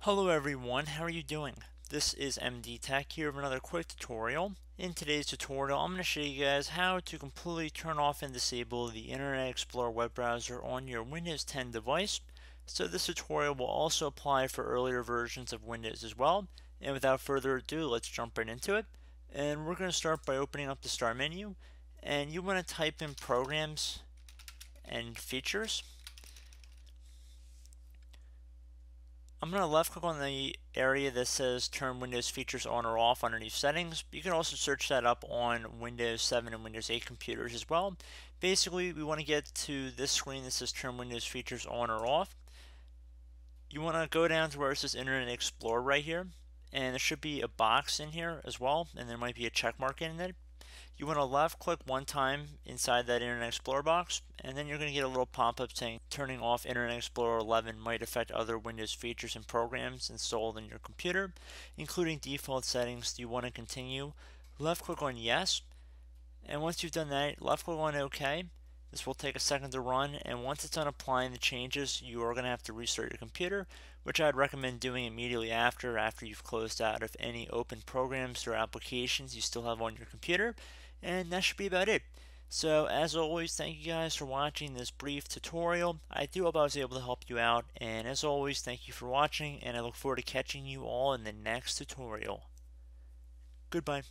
Hello everyone, how are you doing? This is MD Tech here with another quick tutorial. In today's tutorial, I'm going to show you guys how to completely turn off and disable the Internet Explorer web browser on your Windows 10 device. So this tutorial will also apply for earlier versions of Windows as well. And without further ado, let's jump right into it. And we're going to start by opening up the Start menu. And you want to type in Programs and Features. I'm going to left click on the area that says turn Windows features on or off underneath settings. You can also search that up on Windows 7 and Windows 8 computers as well. Basically, we want to get to this screen that says turn Windows features on or off. You want to go down to where it says Internet Explorer right here, and there should be a box in here as well, and there might be a check mark in it. You want to left click one time inside that Internet Explorer box, and then you're going to get a little pop-up saying turning off Internet Explorer 11 might affect other Windows features and programs installed on your computer, including default settings. Do you want to continue? Left click on yes, and once you've done that, left click on OK. This will take a second to run, and once it's done applying the changes, you are going to have to restart your computer, which I'd recommend doing immediately after you've closed out of any open programs or applications you still have on your computer. And that should be about it. So as always, thank you guys for watching this brief tutorial. I do hope I was able to help you out, and as always, thank you for watching, and I look forward to catching you all in the next tutorial. Goodbye.